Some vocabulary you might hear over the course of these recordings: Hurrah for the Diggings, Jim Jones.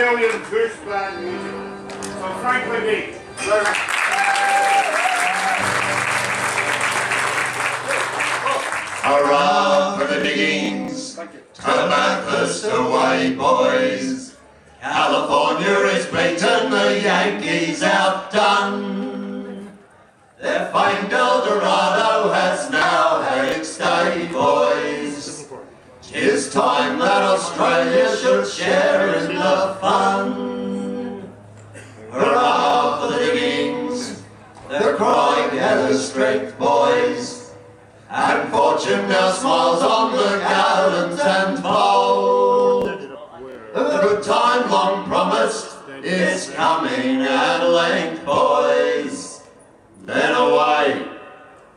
Australian bush band music. So Franklin E. Hurrah for the diggings, turn back first away boys. California is beaten, the Yankees outdone. Their famed El Dorado has now had its day, boys. 'Tis time that Australia should share in the fun. Hurrah for the diggings, they're crying out the street, boys. And fortune now smiles on the gallant and bold. The good time long promised is coming at length, boys. Then away,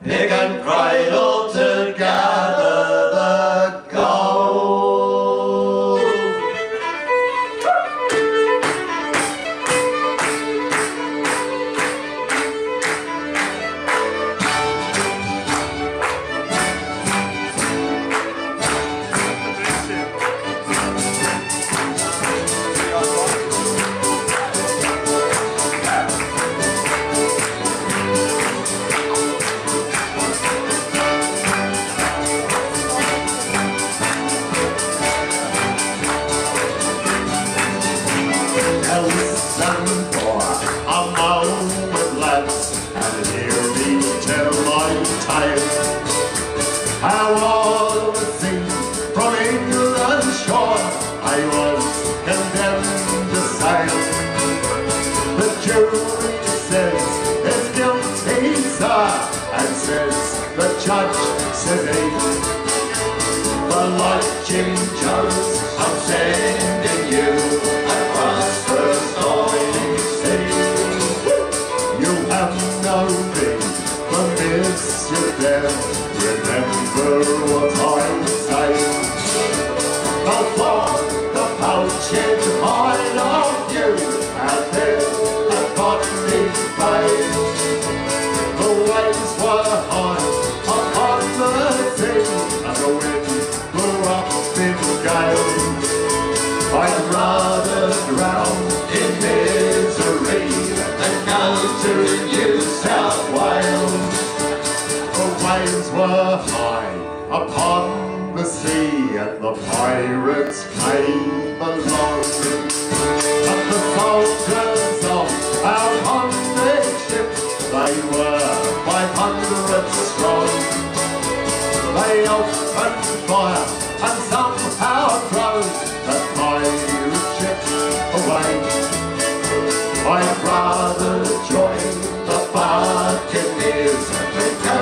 pick and cradle to gather the gold. How all the things from England shore I was condemned to sail. The jury says it's guilty, sir, and says the judge, says he. But like Jim Jones, I'm sending you across the stormy sea. You have no ring for Mr. Bell. Remember what I say. Before the poaching hide of you, and then the botany bay. The waves were high upon the sea, and the wind blew up in gale. I'd rather drown in misery than go to New South Wales. Waves were high upon the sea, and the pirates came along. But the soldiers of our convict ship, they were 500 strong. They opened fire and somehow drove the pirate ship away. I'd rather join the buccaneers than go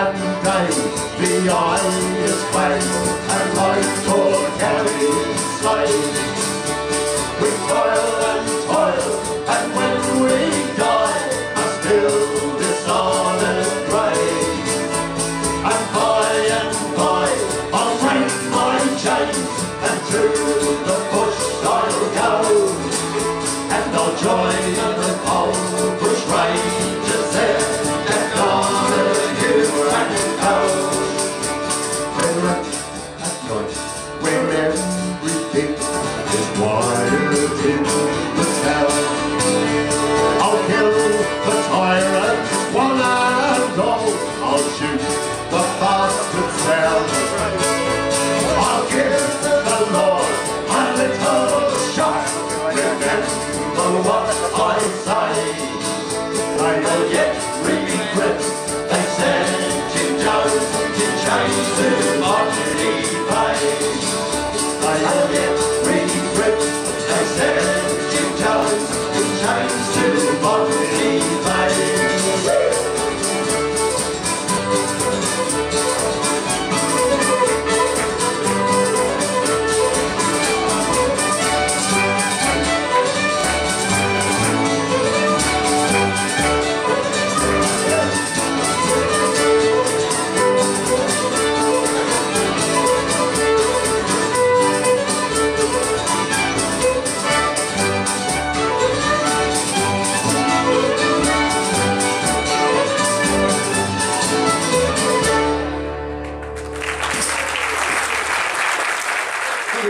and day, the eye is vain, and life for carry slain. We toil, and when we die, are still dishonored grave.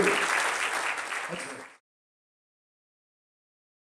you.